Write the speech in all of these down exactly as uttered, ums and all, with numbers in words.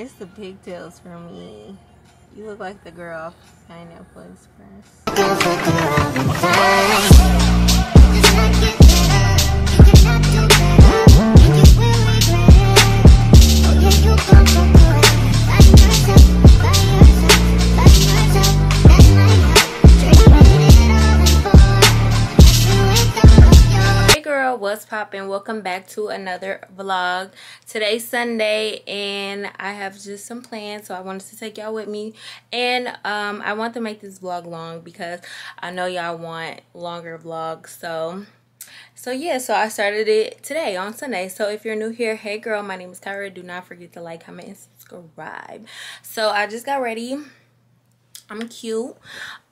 It's the pigtails for me. You look like the girl Pineapple Express. What's poppin'? Welcome back to another vlog. Today's Sunday and I have just some plans, so I wanted to take y'all with me. And um I want to make this vlog long because I know y'all want longer vlogs, so so yeah, so I started it today on Sunday. So if you're new here, hey girl, my name is Kyra. Do not forget to like, comment, and subscribe. So I just got ready. I'm cute.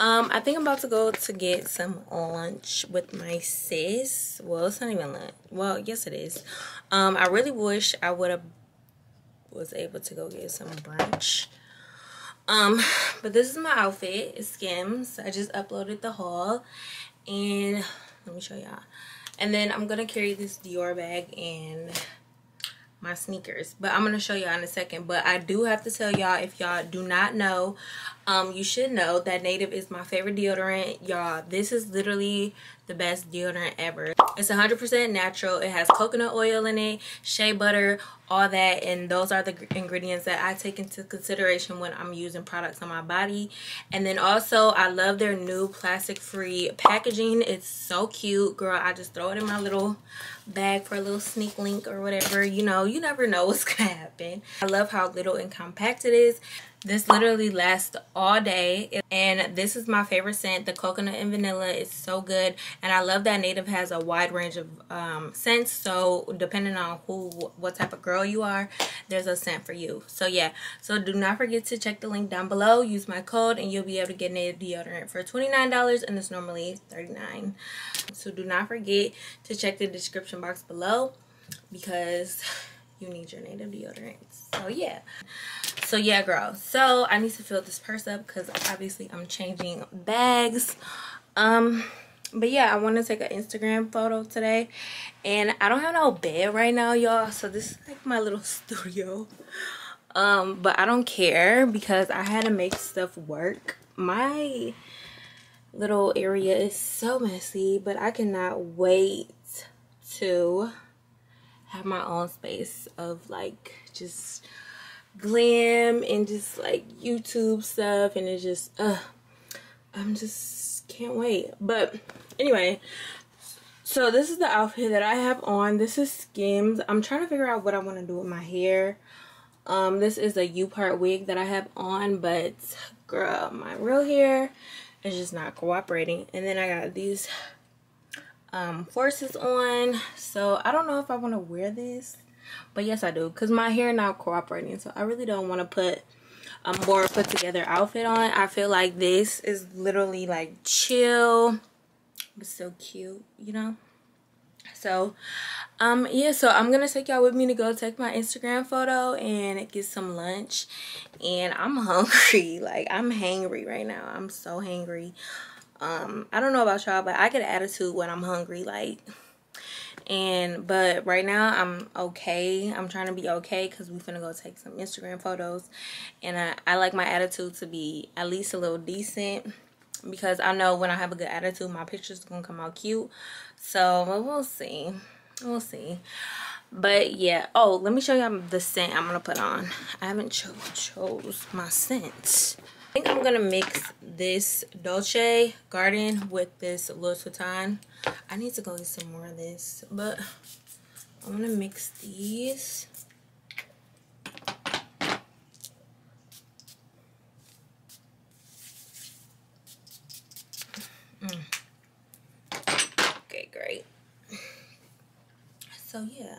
Um, I think I'm about to go to get some lunch with my sis. Well, it's not even lunch. Well, yes it is. Um, I really wish I would have was able to go get some brunch. Um, but this is my outfit. It's Skims. I just uploaded the haul. And let me show y'all. And then I'm going to carry this Dior bag and my sneakers, but I'm gonna show y'all in a second. But I do have to tell y'all, if y'all do not know, um you should know that Native is my favorite deodorant. Y'all, this is literally the best deodorant ever. It's one hundred percent natural. It has coconut oil in it, shea butter, all that, and those are the ingredients that I take into consideration when I'm using products on my body. And then also I love their new plastic free packaging. It's so cute, girl. I just throw it in my little bag for a little sneak link or whatever, you know. You never know what's gonna happen. I love how little and compact it is. This literally lasts all day. And this is my favorite scent. The coconut and vanilla is so good. And I love that Native has a wide range of um, scents. So depending on who, what type of girl you are, there's a scent for you. So yeah. So do not forget to check the link down below. Use my code and you'll be able to get Native deodorant for twenty-nine dollars. And it's normally thirty-nine dollars. So do not forget to check the description box below, because you need your Native deodorant. So yeah. So yeah, girl. So I need to fill this purse up because obviously I'm changing bags. Um, but yeah, I want to take an Instagram photo today. And I don't have no bed right now, y'all. So this is like my little studio. Um, but I don't care because I had to make stuff work. My little area is so messy, but I cannot wait to have my own space of like just glam and just like YouTube stuff, and it's just uh I'm just can't wait. But anyway, so this is the outfit that I have on. This is Skims. I'm trying to figure out what I want to do with my hair. Um this is a U-part wig that I have on, but girl, my real hair is just not cooperating. And then I got these um forces on, so I don't know if I want to wear this, but yes I do, because my hair not cooperating. So I really don't want to put a more put together outfit on. I feel like this is literally like chill but so cute, you know. So um yeah, so I'm gonna take y'all with me to go take my Instagram photo and get some lunch. And I'm hungry, like I'm hangry right now. I'm so hangry. Um, I don't know about y'all, but I get an attitude when I'm hungry, like, and, but right now I'm okay. I'm trying to be okay because we finna go take some Instagram photos. And I, I like my attitude to be at least a little decent, because I know when I have a good attitude, my pictures gonna come out cute. So we'll see. We'll see. But yeah. Oh, let me show y'all the scent I'm gonna put on. I haven't cho- chose my scent. I think I'm gonna mix this Dolce Garden with this Louis Vuitton. I need to go get some more of this, but I'm gonna mix these. Mm. Okay, great. So yeah.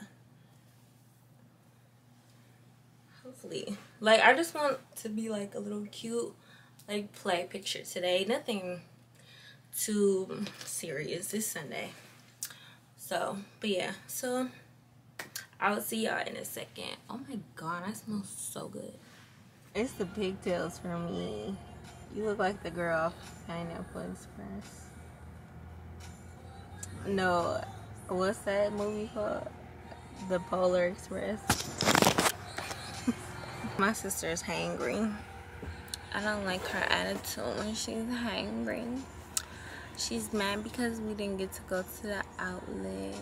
Hopefully. Like, I just want to be like a little cute, like play picture today. Nothing too serious this Sunday. So, but yeah. So, I'll see y'all in a second. Oh my god, I smell so good. It's the pigtails for me. You look like the girl Pineapple Express. No, what's that movie called? The Polar Express. My sister's hangry. I don't like her attitude when she's hangry. She's mad because we didn't get to go to the outlet.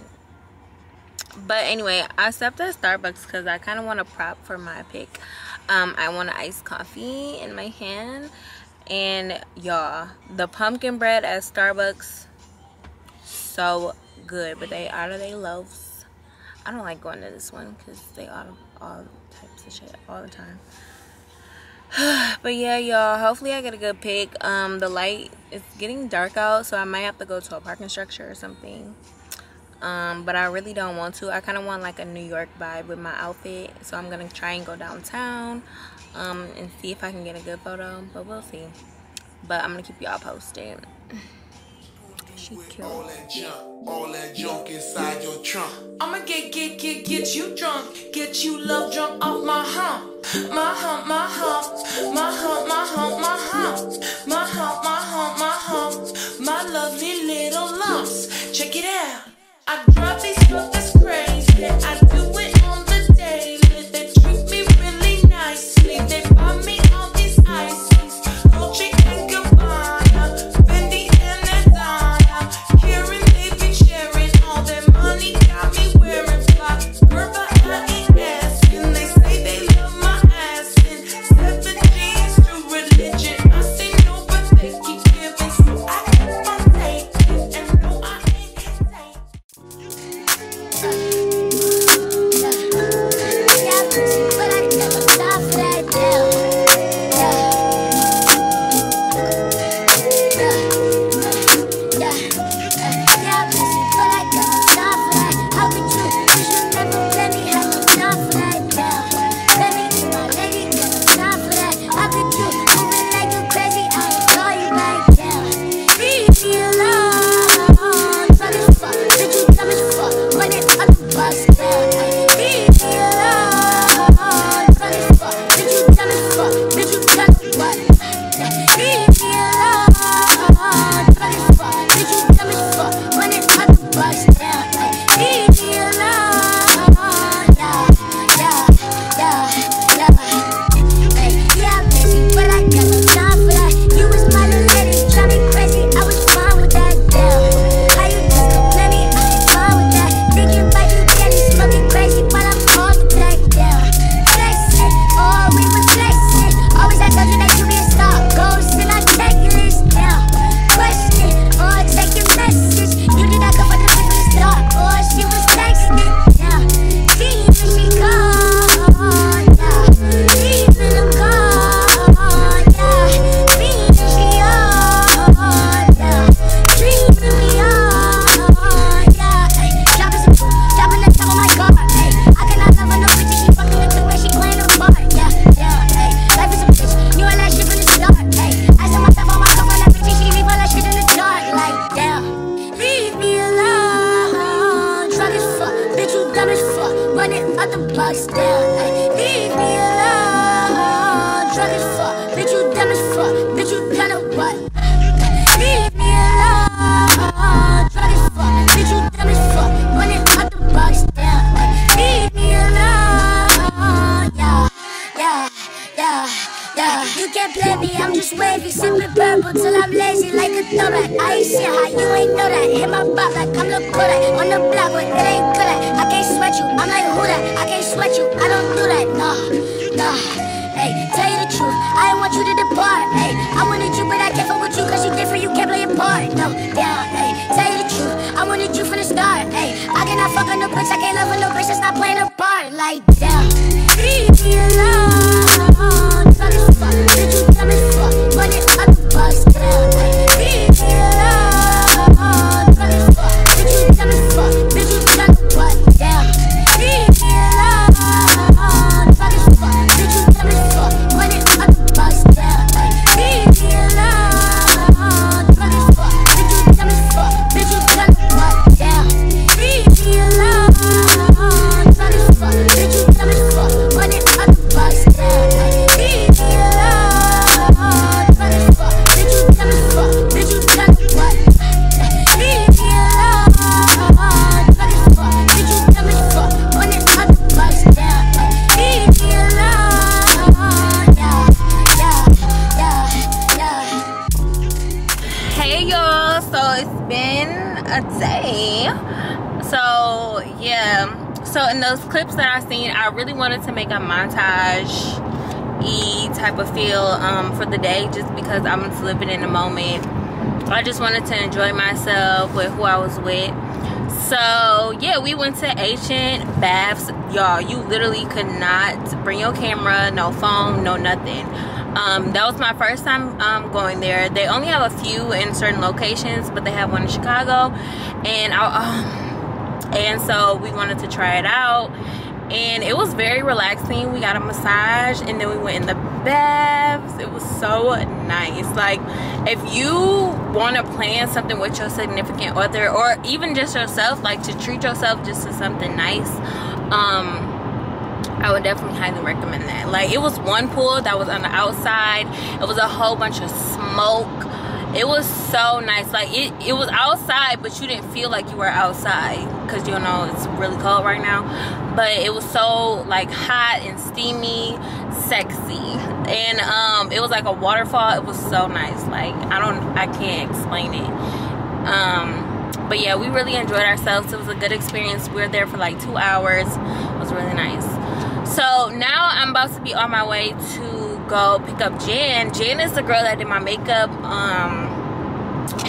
But anyway, I stopped at Starbucks because I kind of want a prop for my pick. Um, I want an iced coffee in my hand. And y'all, the pumpkin bread at Starbucks, so good. But they order their loaves. I don't like going to this one because they order all types of shit all the time. But yeah, y'all, hopefully I get a good pick. Um the light, it's getting dark out, so I might have to go to a parking structure or something. Um but I really don't want to. I kind of want like a New York vibe with my outfit, so I'm gonna try and go downtown um and see if I can get a good photo, but we'll see. But I'm gonna keep y'all posted. She cute. All that junk, all that junk inside your trunk. I'ma get, get, get, get you drunk. Get you love drunk off my hump. My hump, my hump. My hump, my hump, my hump. My hump, my hump, my hump. My lovely little lumps. Check it out. I drive these fuckers crazy. I do it on the daily. They treat me really nicely. They buy me all these ices. Dolce and Gabbana. Bitch, you tell me a day. So yeah, so in those clips that I've seen, I really wanted to make a montage-y type of feel um, for the day, just because I'm just living in the moment. I just wanted to enjoy myself with who I was with. So yeah, we went to Ancient Baths, y'all. You literally could not bring your camera, no phone, no nothing. Um, that was my first time um, going there. They only have a few in certain locations, but they have one in Chicago, and I, um, and so we wanted to try it out, and it was very relaxing. We got a massage, and then we went in the baths. It was so nice. Like, if you want to plan something with your significant other, or even just yourself, like to treat yourself just to something nice, um, I would definitely highly recommend that. Like, it was one pool that was on the outside. It was a whole bunch of smoke. It was so nice. Like, it, it was outside, but you didn't feel like you were outside, because, you know, it's really cold right now. But it was so, like, hot and steamy, sexy. And um, it was like a waterfall. It was so nice. Like, I don't, I can't explain it. Um, but yeah, we really enjoyed ourselves. It was a good experience. We were there for like two hours. It was really nice. So now I'm about to be on my way to go pick up Jan. Jan is the girl that did my makeup. Um,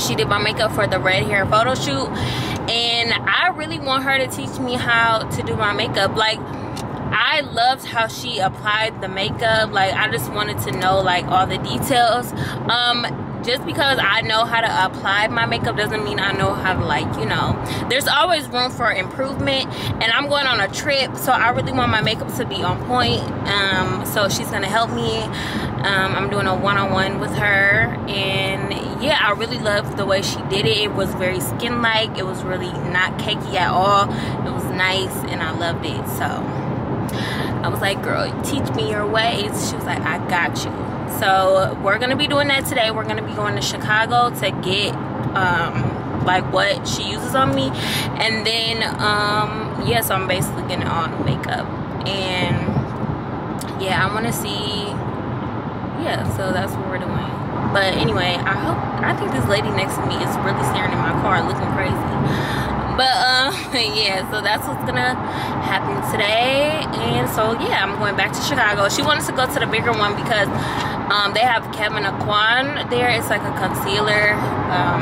she did my makeup for the red hair photo shoot, and I really want her to teach me how to do my makeup. Like, I loved how she applied the makeup. Like, I just wanted to know, like, all the details. Um, just because I know how to apply my makeup doesn't mean I know how to, like, you know, there's always room for improvement. And I'm going on a trip, so I really want my makeup to be on point. Um, so she's gonna help me. Um, I'm doing a one-on-one with her, and yeah, I really loved the way she did it. It was very skin-like. It was really not cakey at all. It was nice, and I loved it. So I was like, girl, teach me your ways. She was like, I got you. So we're gonna be doing that today. We're gonna be going to Chicago to get um like what she uses on me, and then um yeah, so I'm basically getting all the makeup, and yeah, I want to see. Yeah, so that's what we're doing. But anyway, I hope, I think this lady next to me is really staring in my car looking crazy, but um yeah, so that's what's gonna happen today. And so yeah, I'm going back to Chicago. She wanted to go to the bigger one because Um, they have Kevin Aucoin there. It's like a concealer. Um,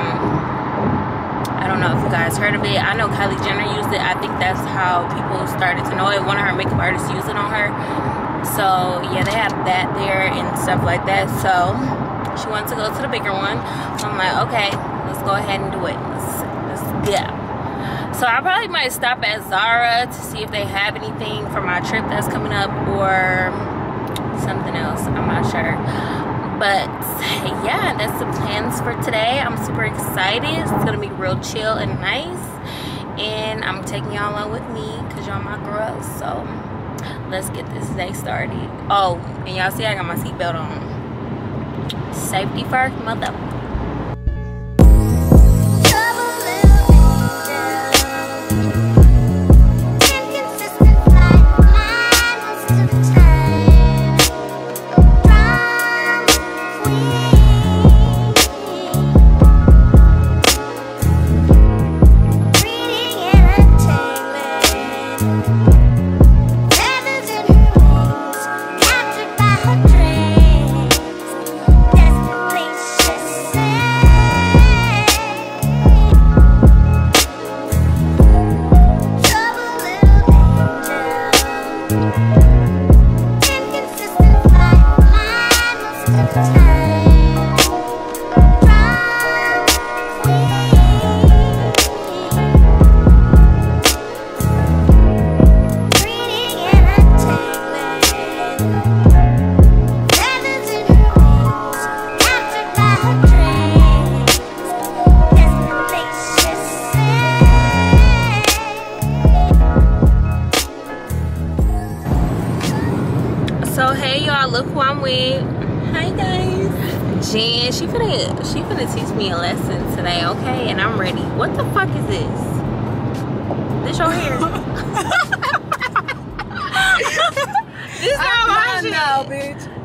I don't know if you guys heard of it. I know Kylie Jenner used it. I think that's how people started to know it. One of her makeup artists used it on her. So yeah, they have that there and stuff like that. So she wants to go to the bigger one. So I'm like, okay, let's go ahead and do it. Let's, let's get out. So I probably might stop at Zara to see if they have anything for my trip that's coming up, or something else, I'm not sure. But yeah, that's the plans for today. I'm super excited. It's gonna be real chill and nice, and I'm taking y'all along with me because y'all my girls. So let's get this day started. Oh, and y'all see I got my seatbelt on. Safety first, mother.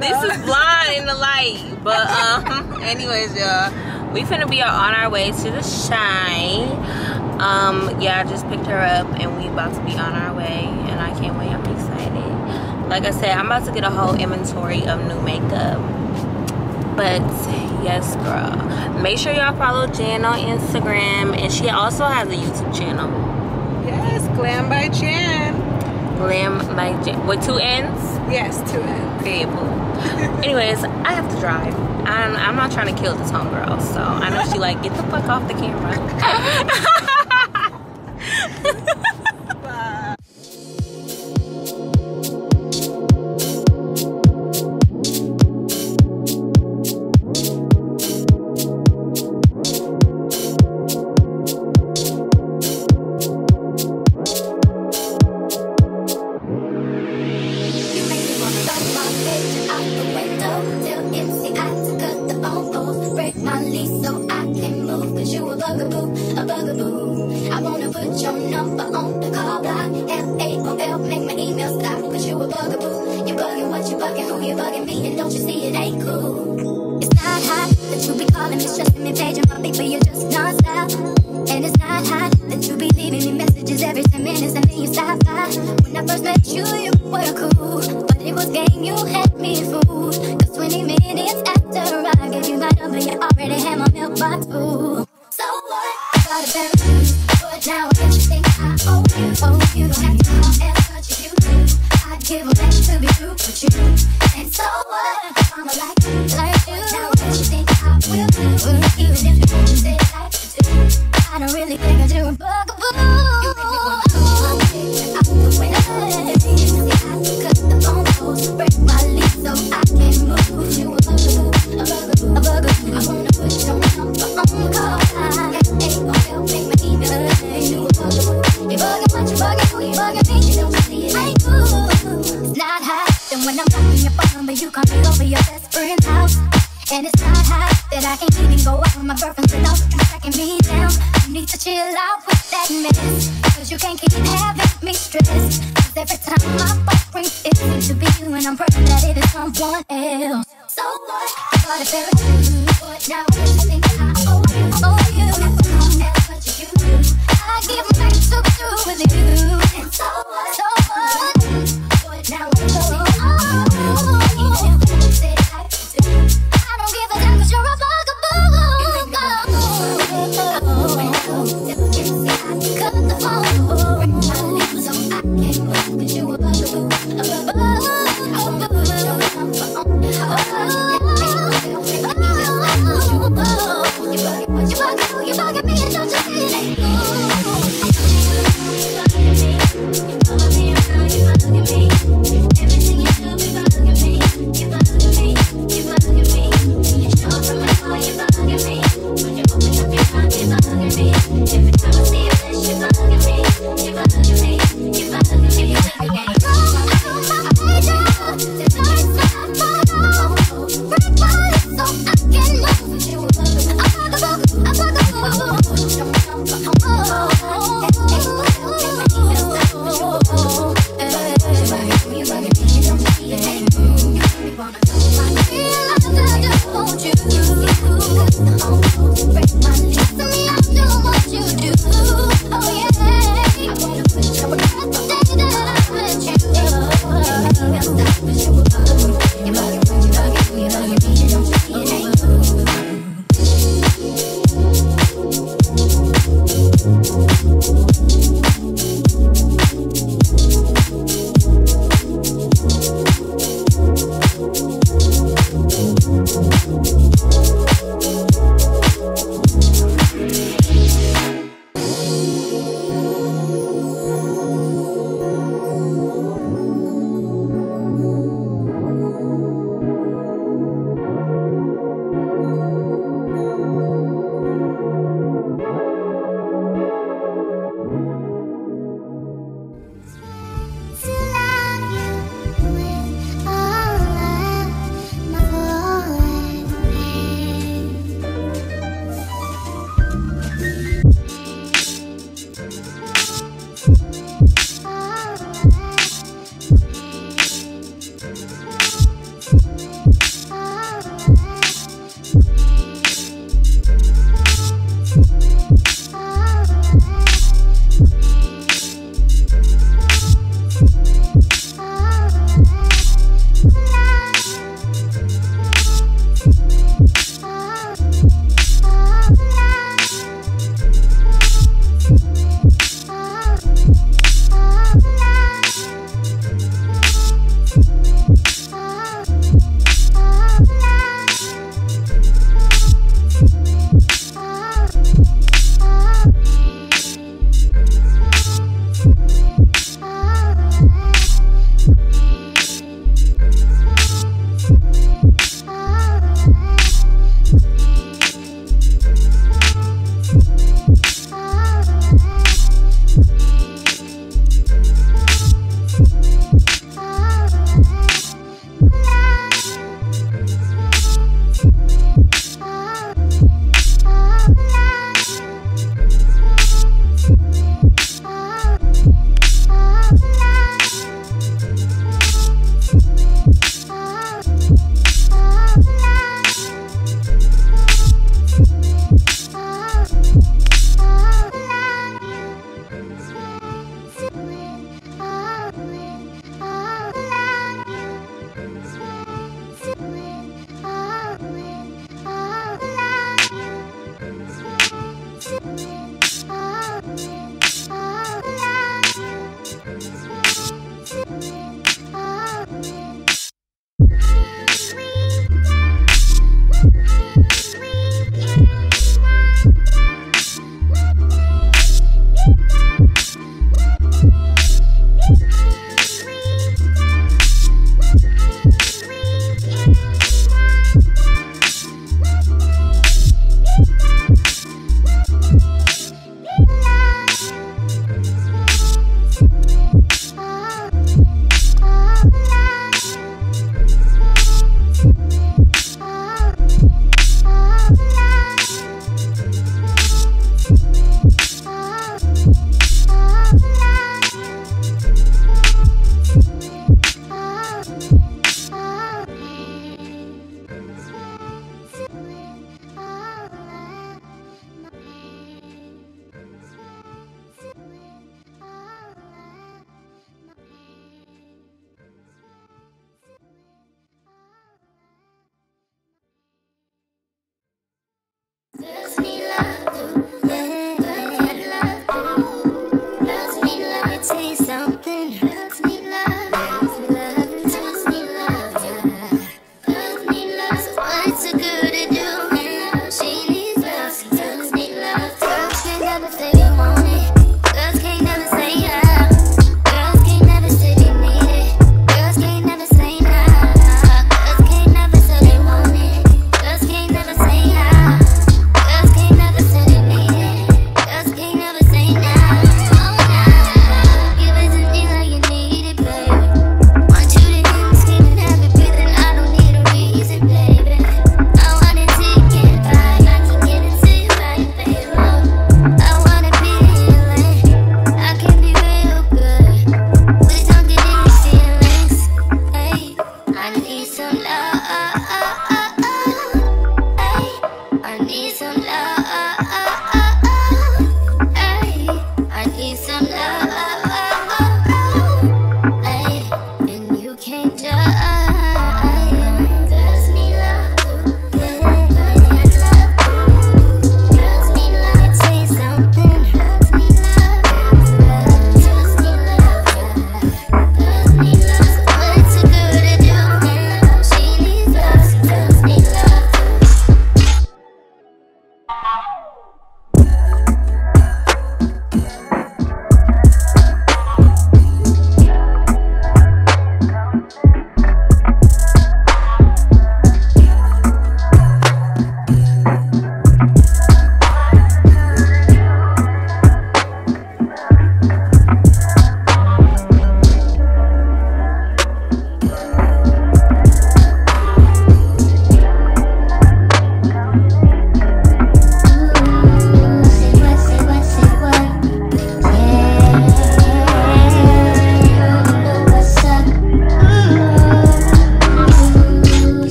This is blind in the light, but um anyways, y'all, we finna be on our way to the shine. Um, yeah, I just picked her up and we about to be on our way, and I can't wait. I'm excited. Like I said, I'm about to get a whole inventory of new makeup. But yes, girl, make sure y'all follow Jan on Instagram, and she also has a YouTube channel. Yes, Glam by Jen. Glam by Jen with two N's. Yes, two N's. Very cool. Anyways, I have to drive. I'm, I'm not trying to kill this homegirl, so I know she like get the fuck off the camera.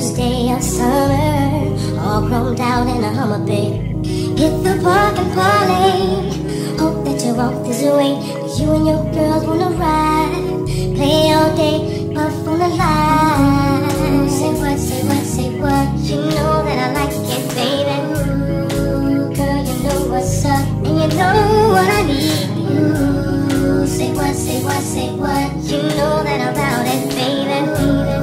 first day of summer, all grown out in a Hummer bed. Hit the park and parlay, hope that you walk this way. You and your girls wanna ride, play all day, puff on the line. Say what, say what, say what, you know that I like it, baby. Ooh, girl, you know what's up, and you know what I need. Ooh, say what, say what, say what, you know that I'm about it, baby. Ooh,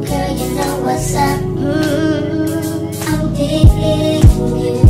girl, you know what's up. Mm, I'm digging you.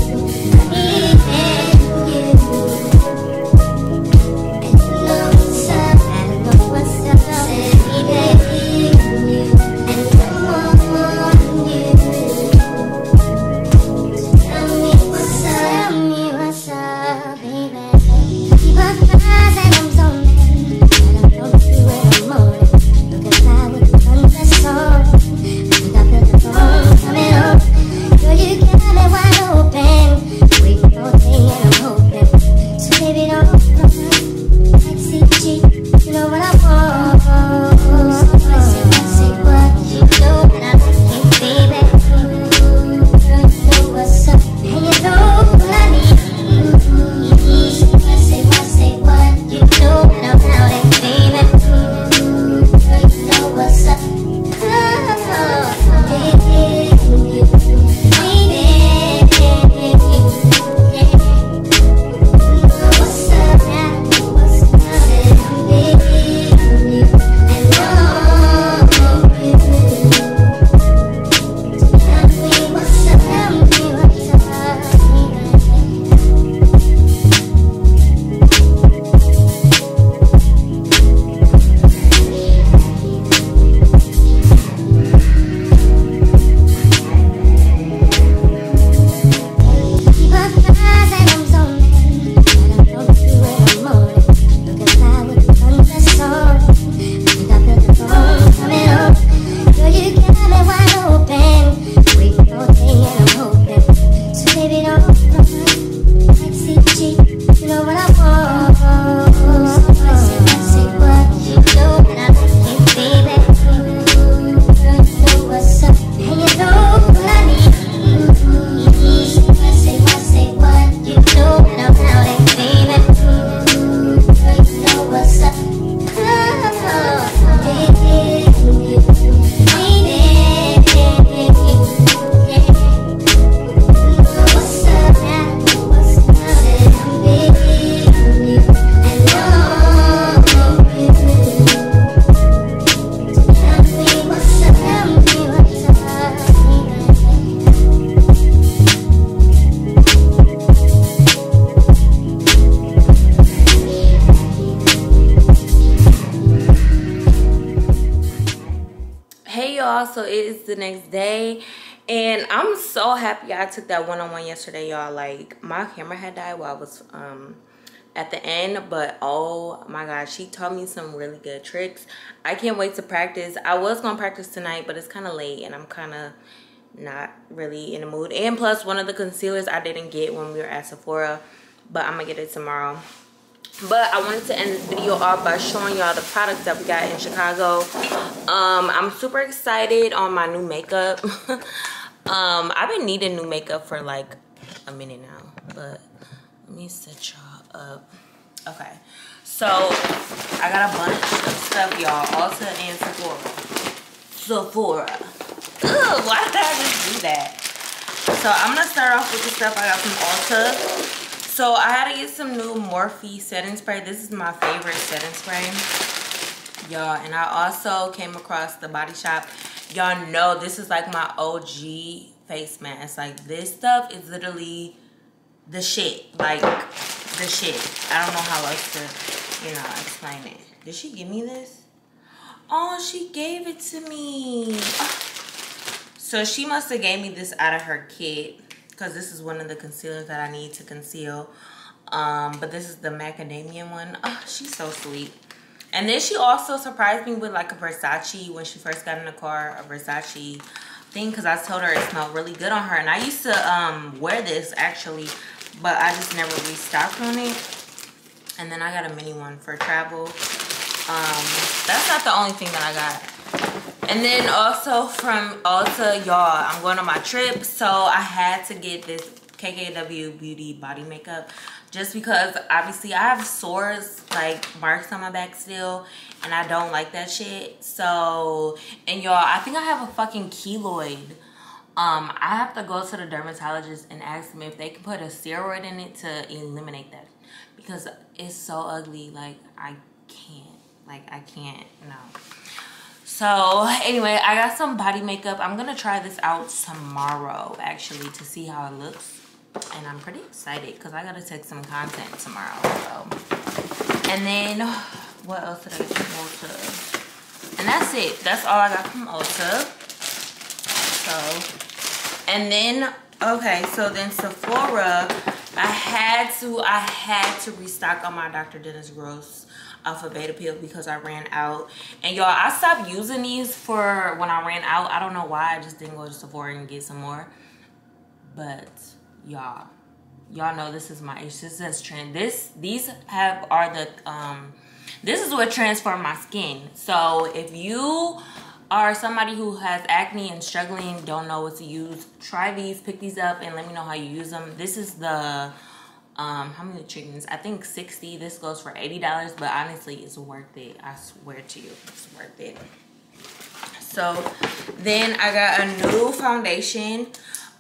I took that one-on-one yesterday, y'all. Like, my camera had died while I was um at the end, but oh my god, she taught me some really good tricks. I can't wait to practice. I was gonna practice tonight, but it's kind of late and I'm kind of not really in the mood, and plus one of the concealers I didn't get when we were at Sephora, but I'm gonna get it tomorrow. But I wanted to end this video off by showing y'all the products that we got in Chicago. um I'm super excited on my new makeup. Um, I've been needing new makeup for like a minute now, but let me set y'all up. Okay, so I got a bunch of stuff, y'all. Ulta and Sephora. Sephora. Ugh, why did I just do that? So I'm gonna start off with the stuff I got from Ulta. So I had to get some new Morphe setting spray. This is my favorite setting spray, y'all. And I also came across the Body Shop. Y'all know this is like my O G face mask. Like, this stuff is literally the shit. Like, the shit. I don't know how else to, you know, explain it. Did she give me this? Oh, she gave it to me. Oh. So she must have gave me this out of her kit, because this is one of the concealers that I need to conceal. Um, but this is the macadamia one. Oh, she's so sweet. And then she also surprised me with like a Versace when she first got in the car, a Versace thing, because I told her it smelled really good on her. And I used to um, wear this actually, but I just never restocked on it. And then I got a mini one for travel. Um, that's not the only thing that I got. And then also from Ulta, y'all, I'm going on my trip, so I had to get this K K W Beauty body makeup just because obviously I have sores, like marks on my back still, and I don't like that shit. So, and y'all, I think I have a fucking keloid. Um, I have to go to the dermatologist and ask them if they can put a steroid in it to eliminate that, because it's so ugly. Like, I can't. Like, I can't. No. So, anyway, I got some body makeup. I'm going to try this out tomorrow, actually, to see how it looks. And I'm pretty excited because I got to take some content tomorrow. So. And then, what else did I get from Ulta? And that's it. That's all I got from Ulta. So, and then, okay, so then Sephora, I had to, I had to restock on my Doctor Dennis Gross Alpha Beta Pill because I ran out. And y'all, I stopped using these for when I ran out. I don't know why. I just didn't go to Sephora and get some more. But y'all, y'all know this is my issue. This is trend. This, these have, are the, um, this is what transformed my skin. So if you or somebody who has acne and struggling, don't know what to use, try these, pick these up, and let me know how you use them. This is the, um, how many treatments? I think sixty. This goes for eighty dollars, but honestly, it's worth it. I swear to you, it's worth it. So, then I got a new foundation.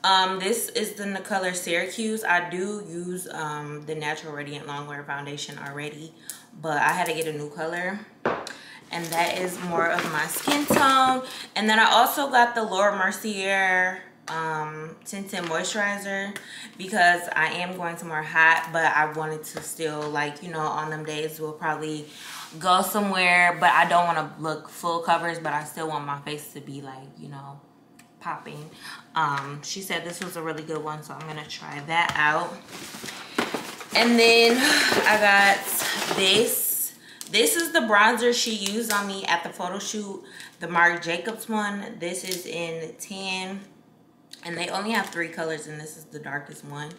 Um, this is in the color Syracuse. I do use um, the Natural Radiant Longwear Foundation already, but I had to get a new color. And that is more of my skin tone. And then I also got the Laura Mercier um, Tinted Moisturizer because I am going somewhere hot, but I wanted to still, like, you know, on them days we'll probably go somewhere, but I don't want to look full covers, but I still want my face to be, like, you know, popping. Um, she said this was a really good one, so I'm going to try that out. And then I got this. This is the bronzer she used on me at the photo shoot, the Marc Jacobs one. This is in tan, and they only have three colors, and this is the darkest one.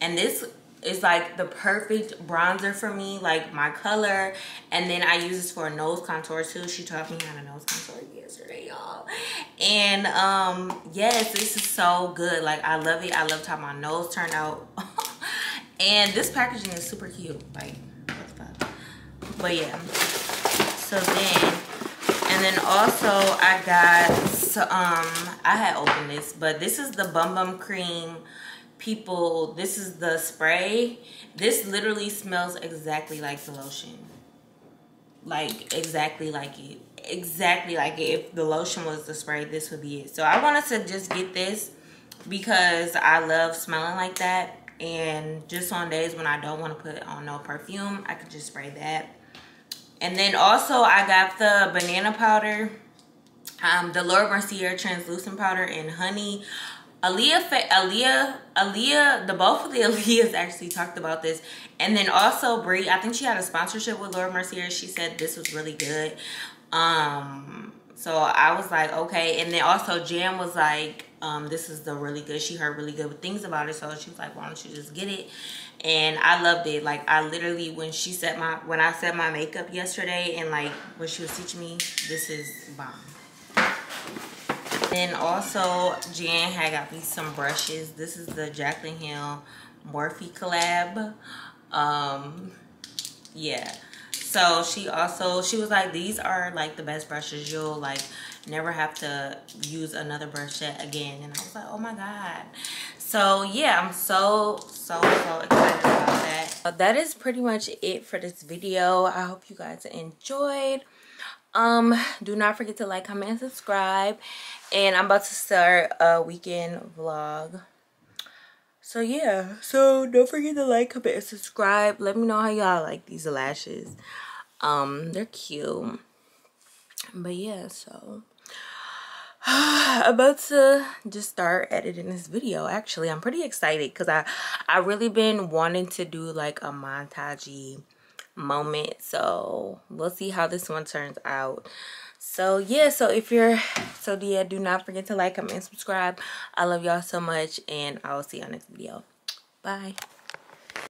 And this is, like, the perfect bronzer for me, like, my color. And then I use this for a nose contour, too. She taught me how to nose contour yesterday, y'all. And, um, yes, this is so good. Like, I love it. I loved how my nose turned out. And this packaging is super cute, like. But yeah, so then, and then also I got, um, I had opened this, but this is the Bum Bum Cream, people, this is the spray. This literally smells exactly like the lotion. Like, exactly like it. Exactly like it. If the lotion was the spray, this would be it. So I wanted to just get this because I love smelling like that. And just on days when I don't want to put on no perfume, I could just spray that. And then also I got the banana powder, um, the Laura Mercier translucent powder and honey. Aaliyah, Aaliyah, Aaliyah, the both of the Aaliyahs actually talked about this. And then also Brie, I think she had a sponsorship with Laura Mercier. She said this was really good. Um, so I was like, okay. And then also Jan was like, um, this is the really good, she heard really good things about it. So she was like, why don't you just get it? And I loved it. Like, I literally, when she set my, when I set my makeup yesterday and like when she was teaching me, this is bomb. Then also Jan had got me some brushes. This is the Jaclyn Hill Morphe collab. Um, yeah. So she also, she was like, these are like the best brushes. You'll like never have to use another brush set again. And I was like, oh my God. So yeah, I'm so, so, so excited about that. So that is pretty much it for this video. I hope you guys enjoyed. Um, do not forget to like, comment, and subscribe. And I'm about to start a weekend vlog. So yeah, so don't forget to like, comment, and subscribe. Let me know how y'all like these lashes. Um, they're cute. But yeah, so about to just start editing this video. Actually, I'm pretty excited because I I really been wanting to do like a montage-y moment. So we'll see how this one turns out. So yeah, so if you're so yeah, do not forget to like, comment, and subscribe. I love y'all so much, and I will see y'all next video. Bye.